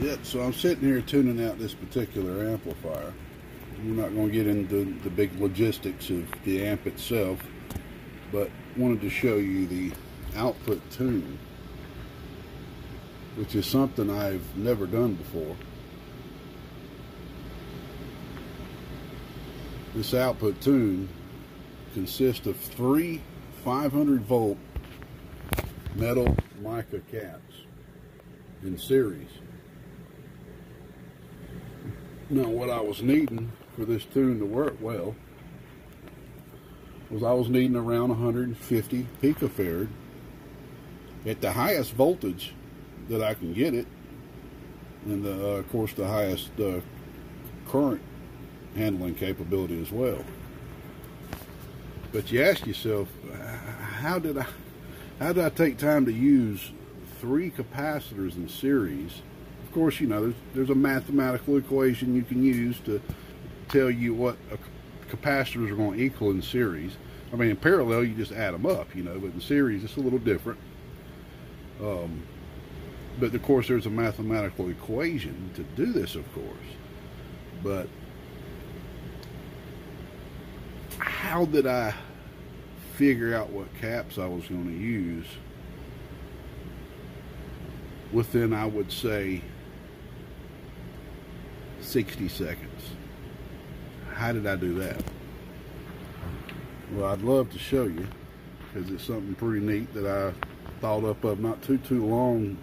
Yep, so I'm sitting here tuning out this particular amplifier. We're not going to get into the big logistics of the amp itself, but wanted to show you the output tuning, which is something I've never done before. This output tune consists of three 500-volt metal Mica caps in series. Now, what I was needing for this tune to work well was I was needing around 150 picofarad at the highest voltage that I can get it, and of course the highest current handling capability as well. But you ask yourself, how did I take time to use three capacitors in series? Of course, you know, there's a mathematical equation you can use to tell you what capacitors are going to equal in series. I mean, in parallel, you just add them up, you know, but in series, it's a little different. But, of course, there's a mathematical equation to do this, of course. But how did I figure out what caps I was going to use within, I would say, 60 seconds. How did I do that? Well, I'd love to show you, because it's something pretty neat that I thought up of not too long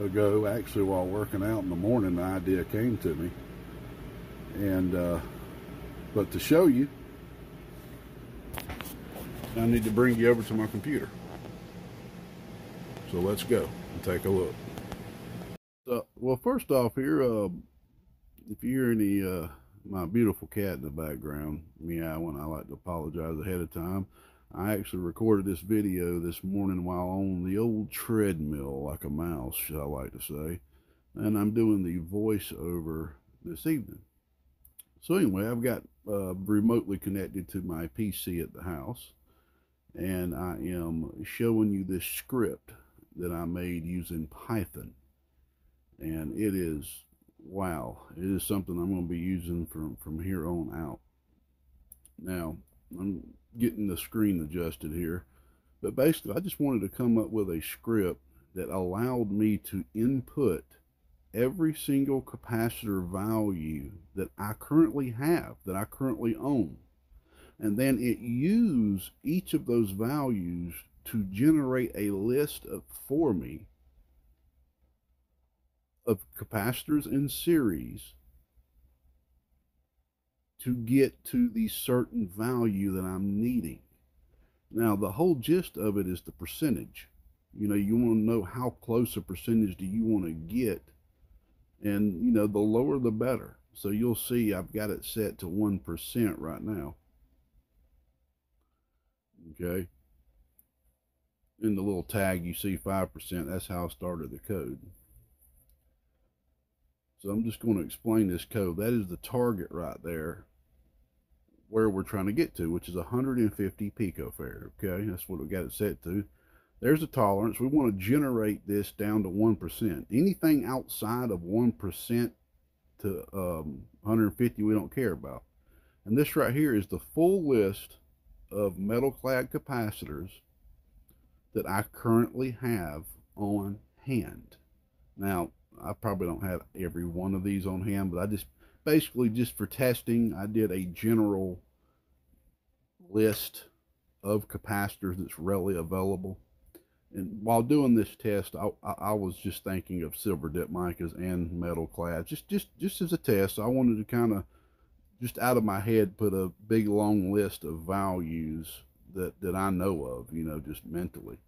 ago. Actually, while working out in the morning, the idea came to me. And but to show you, I need to bring you over to my computer. So let's go and take a look. So, well, first off here, if you hear any my beautiful cat in the background meowing, I like to apologize ahead of time. I actually recorded this video this morning while on the old treadmill like a mouse, I like to say, and I'm doing the voiceover this evening. So anyway, I've got remotely connected to my PC at the house, and I am showing you this script that I made using Python, and it is, wow, it is something I'm going to be using from here on out. Now, I'm getting the screen adjusted here, but basically I just wanted to come up with a script that allowed me to input every single capacitor value that I currently have, that I currently own, and then it used each of those values to generate a list for me of capacitors in series to get to the certain value that I'm needing. Now, the whole gist of it is the percentage. You know, you want to know how close a percentage do you want to get, and, you know, the lower the better. So you'll see I've got it set to 1% right now. Okay. In the little tag you see 5%, that's how I started the code. So I'm just going to explain this code. That is the target right there where we're trying to get to, which is 150 picofarad. Okay, that's what we got it set to. There's a tolerance. We want to generate this down to 1%. Anything outside of 1% to 150 we don't care about. And this right here is the full list of metal clad capacitors that I currently have on hand. Now, I probably don't have every one of these on hand, but I just basically, just for testing, I did a general list of capacitors that's readily available. And while doing this test, I was just thinking of silver dip micas and metal clad, just as a test. I wanted to kind of just out of my head put a big long list of values that I know of, you know, just mentally.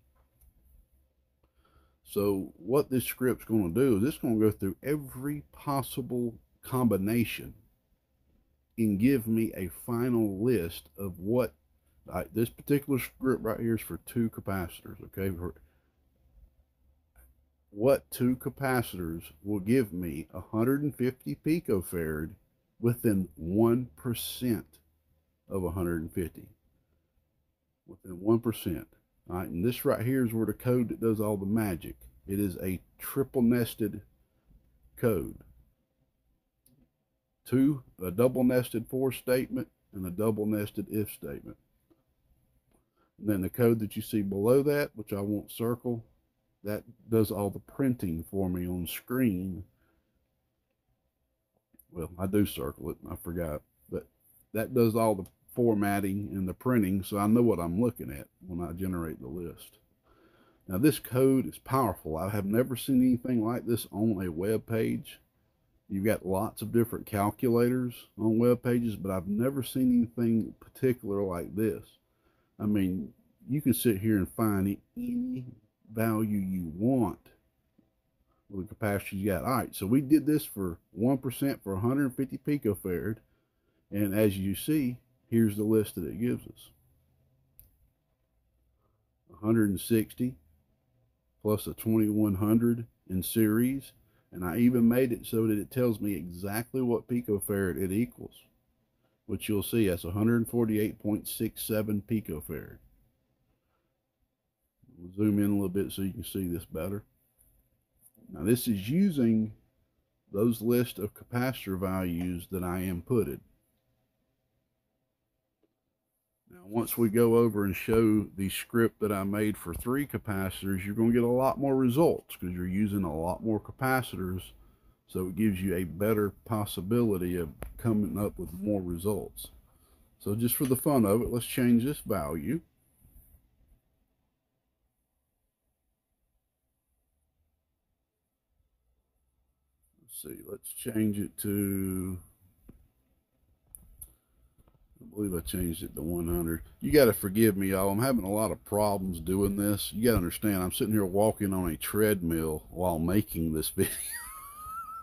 So what this script's going to do is it's going to go through every possible combination and give me a final list of what this particular script right here is for two capacitors. Okay, what two capacitors will give me 150 picofarad within 1% of 150. Within 1%. All right, and this right here is where the code that does all the magic. It is a triple nested code. Two, a double nested for statement and a double nested if statement. And then the code that you see below that, which I won't circle, that does all the printing for me on screen. Well, I do circle it, I forgot, but that does all the formatting and the printing, so I know what I'm looking at when I generate the list. Now this code is powerful. I have never seen anything like this on a web page. You've got lots of different calculators on web pages, but I've never seen anything particular like this. I mean, you can sit here and find any value you want with the capacity you got. All right, so we did this for 1% for 150 picofarad, and as you see, here's the list that it gives us. 160 plus a 2100 in series, and I even made it so that it tells me exactly what picofarad it equals, which you'll see that's 148.67 picofarad. We'll zoom in a little bit so you can see this better. Now this is using those list of capacitor values that I inputted. Now once we go over and show the script that I made for 3 capacitors, you're going to get a lot more results because you're using a lot more capacitors, so it gives you a better possibility of coming up with more results. So just for the fun of it, let's change this value. See, let's change it to, I believe I changed it to 100. You got to forgive me, y'all. I'm having a lot of problems doing this. You got to understand, I'm sitting here walking on a treadmill while making this video.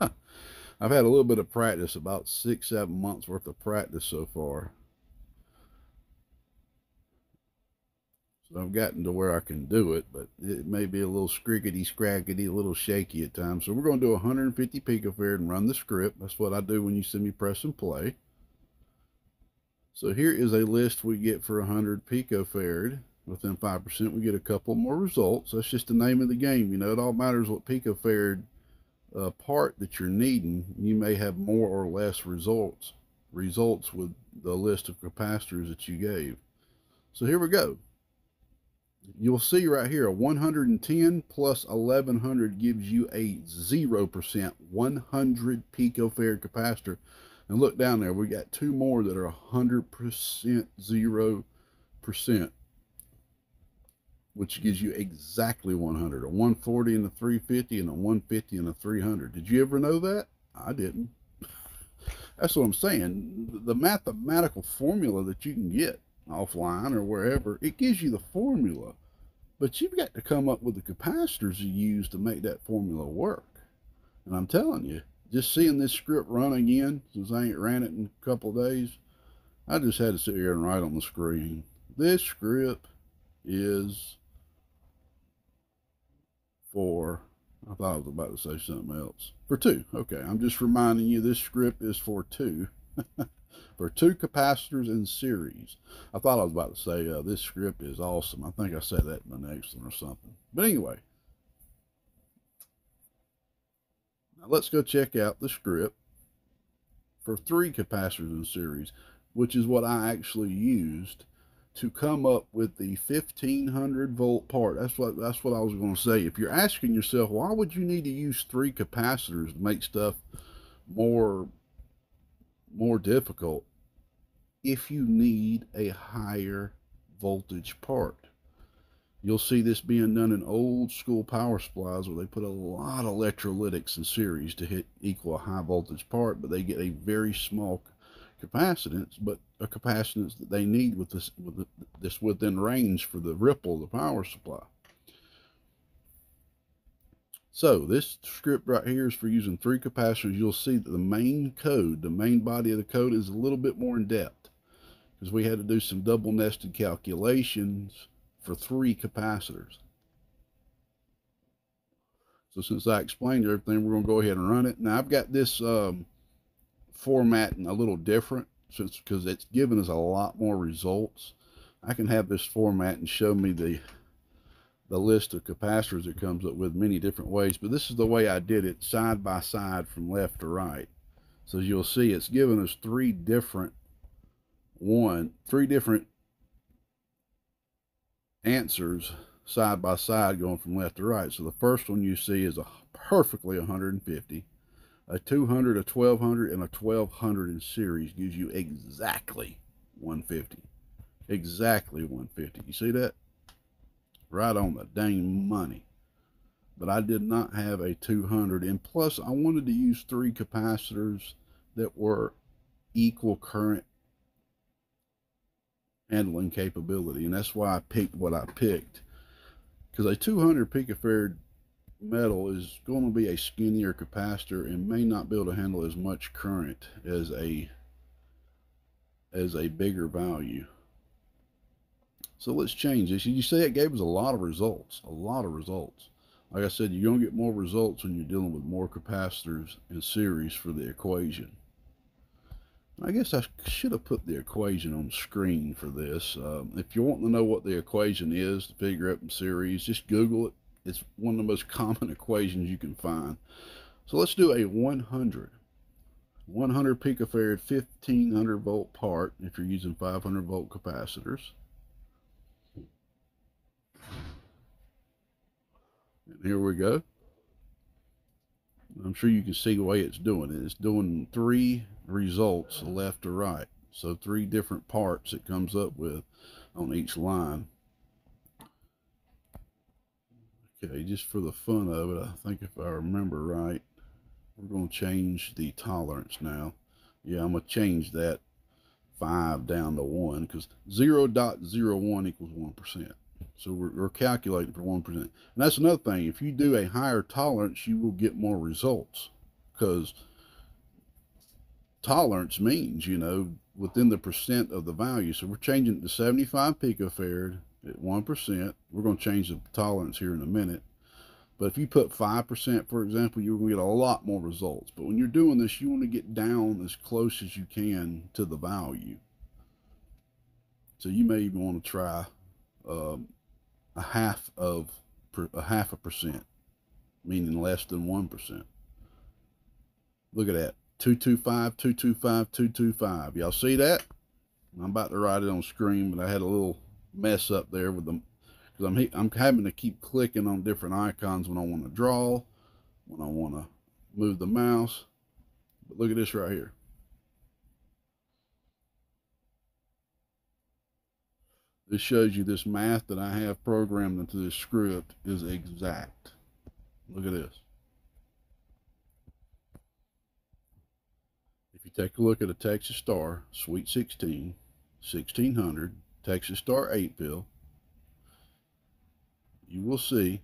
I've had a little bit of practice, about 6-7 months worth of practice so far. So I've gotten to where I can do it, but it may be a little scrickety, scrackety, a little shaky at times. So we're going to do 150 picofarad and run the script. That's what I do when you see me press and play. So here is a list we get for 100 picofarad. Within 5%, we get a couple more results. That's just the name of the game. You know, it all matters what picofarad part that you're needing. You may have more or less results with the list of capacitors that you gave. So here we go. You'll see right here, a 110 plus 1100 gives you a 0%, 100 picofarad capacitor. And look down there, we got 2 more that are 100%, 0%, which gives you exactly 100, a 140 and a 350 and a 150 and a 300. Did you ever know that? I didn't. That's what I'm saying. The mathematical formula that you can get offline or wherever, it gives you the formula, but you've got to come up with the capacitors you use to make that formula work. And I'm telling you, just seeing this script run again, since I ain't ran it in a couple days, I just had to sit here and write on the screen, this script is for, I thought I was about to say something else, for 2. Okay, I'm just reminding you, this script is for 2. For 2 capacitors in series. I thought I was about to say, this script is awesome. I think I said that in the next one or something. But anyway, now let's go check out the script for 3 capacitors in series, which is what I actually used to come up with the 1500-volt part. That's what I was going to say. If you're asking yourself, why would you need to use 3 capacitors to make stuff more difficult, if you need a higher voltage part? You'll see this being done in old school power supplies where they put a lot of electrolytics in series to hit equal a high voltage part, but they get a very small capacitance, but a capacitance that they need with this, within range for the ripple of the power supply. So this script right here is for using 3 capacitors. You'll see that the main code, the main body of the code, is a little bit more in depth because we had to do some double nested calculations for 3 capacitors. So since I explained everything, we're going to go ahead and run it. Now I've got this formatting a little different since because it's given us a lot more results. I can have this format and show me the the list of capacitors that comes up with many different ways, but this is the way I did it, side by side from left to right. So as you'll see, it's given us three different answers side by side going from left to right. So the first one you see is a perfectly 150, a 200, a 1200, and a 1200 in series gives you exactly 150. Exactly 150. You see that? Right on the dang money. But I did not have a 200, and plus I wanted to use three capacitors that were equal current handling capability, and that's why I picked what I picked, because a 200 picofarad metal is going to be a skinnier capacitor and may not be able to handle as much current as a bigger value. So let's change this. You see, it gave us a lot of results, a lot of results. Like I said, you're going to get more results when you're dealing with more capacitors in series for the equation. I guess I should have put the equation on screen for this. If you want to know what the equation is to figure out in series, just Google it. It's one of the most common equations you can find. So let's do a 100. 100 picofarad, 1500 volt part if you're using 500 volt capacitors. And here we go. I'm sure you can see the way it's doing it. It's doing three results left to right. So three different parts it comes up with on each line. Okay, just for the fun of it, I think if I remember right, we're going to change the tolerance now. Yeah, I'm going to change that 5 down to 1, because 0.01 equals 1%. So we're calculating for 1%. And that's another thing. If you do a higher tolerance, you will get more results, because tolerance means, you know, within the percent of the value. So we're changing it to 75 picofarad at 1%. We're going to change the tolerance here in a minute. But if you put 5%, for example, you're going to get a lot more results. But when you're doing this, you want to get down as close as you can to the value. So you may even want to try a half a percent, meaning less than 1%. Look at that. 225, 225, 225. Y'all see that? I'm about to write it on screen, but I had a little mess up there with them, because I'm having to keep clicking on different icons when I want to draw, when I want to move the mouse. But look at this right here. This shows you this math that I have programmed into this script is exact. Look at this. If you take a look at a Texas Star, Sweet 16, 1600, Texas Star 8-pill, you will see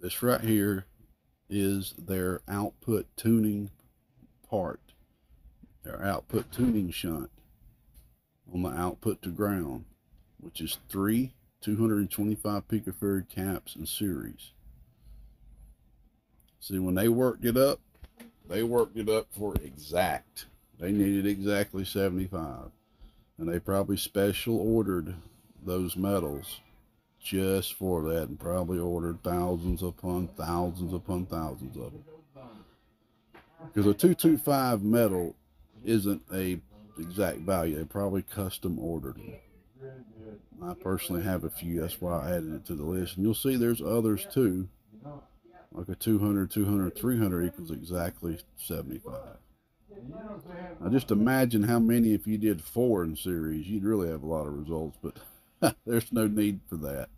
this right here is their output tuning part. Our output tuning shunt on the output to ground, which is three 225 picofarad caps in series. See, when they worked it up for exact. They needed exactly 75, and they probably special ordered those metals just for that, and probably ordered thousands upon thousands upon thousands of them, because a 225 metal isn't a exact value. They probably custom ordered it. I personally have a few, that's why I added it to the list. And you'll see there's others too, like a 200, 200, 300 equals exactly 75. Now just imagine how many, if you did 4 in series, you'd really have a lot of results, but there's no need for that.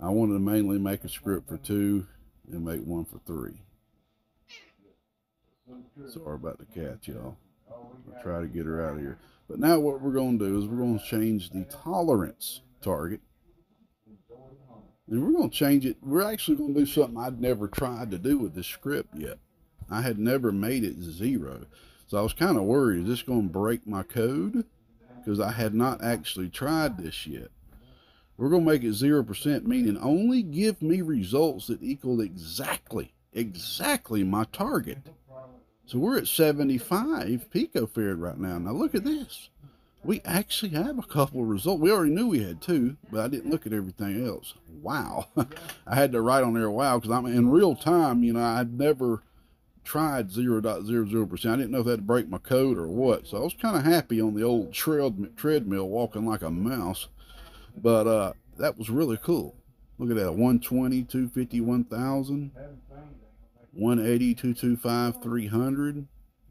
I wanted to mainly make a script for 2 and make one for 3. Sorry about the cat, y'all. I'll try to get her out of here. But now what we're going to do is we're going to change the tolerance target. And we're going to change it. We're actually going to do something I'd never tried to do with this script yet. I had never made it 0. So I was kind of worried, is this going to break my code? Because I had not actually tried this yet. We're going to make it 0%, meaning only give me results that equal exactly my target. So we're at 75 picofarad right now. Now look at this. we actually have a couple of results. We already knew we had two, but I didn't look at everything else. Wow. I had to write on there, wow, because I'm in real time, you know, I'd never tried 0.00%. I didn't know if that'd break my code or what. So I was kind of happy on the old treadmill walking like a mouse, but that was really cool. Look at that, 120, 250, 1,000, 180, 225, 300.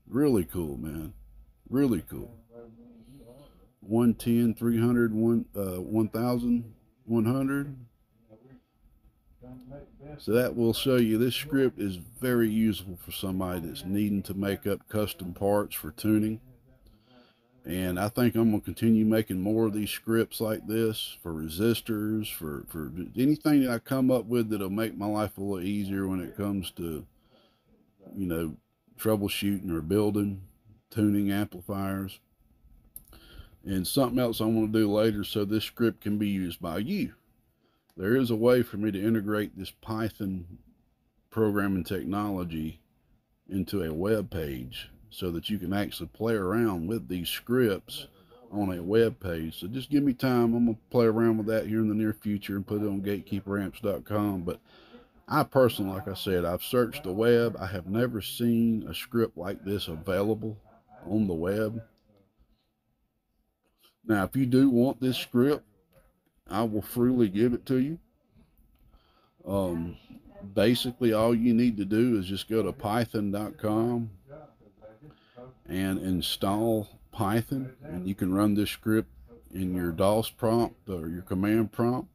Really cool, man. Really cool. 110, 300, 1,100. So that will show you this script is very useful for somebody that's needing to make up custom parts for tuning. And I think I'm going to continue making more of these scripts like this for resistors, for anything that I come up with that'll make my life a little easier when it comes to, you know, troubleshooting or building, tuning amplifiers. And something else I want to do later so this script can be used by you. There is a way for me to integrate this Python programming technology into a web page, so that you can actually play around with these scripts on a web page. So just give me time. I'm going to play around with that here in the near future and put it on gatekeeperamps.com. But I personally, like I said, I've searched the web. I have never seen a script like this available on the web. Now, if you do want this script, I will freely give it to you. Basically, all you need to do is just go to python.com and install Python, and you can run this script in your DOS prompt or your command prompt,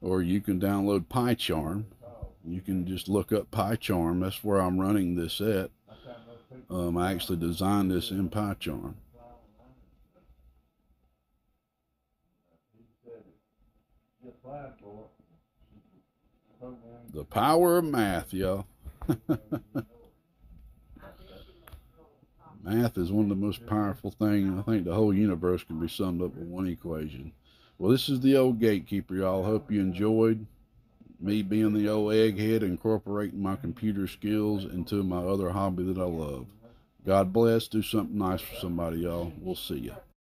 or you can download PyCharm. You can just look up PyCharm. That's where I'm running this at. I actually designed this in PyCharm. The power of math, y'all. Math is one of the most powerful things. I think the whole universe can be summed up in one equation. Well, this is the Ole Gatekeeper, y'all. Hope you enjoyed me being the old egghead, incorporating my computer skills into my other hobby that I love. God bless. Do something nice for somebody, y'all. We'll see you.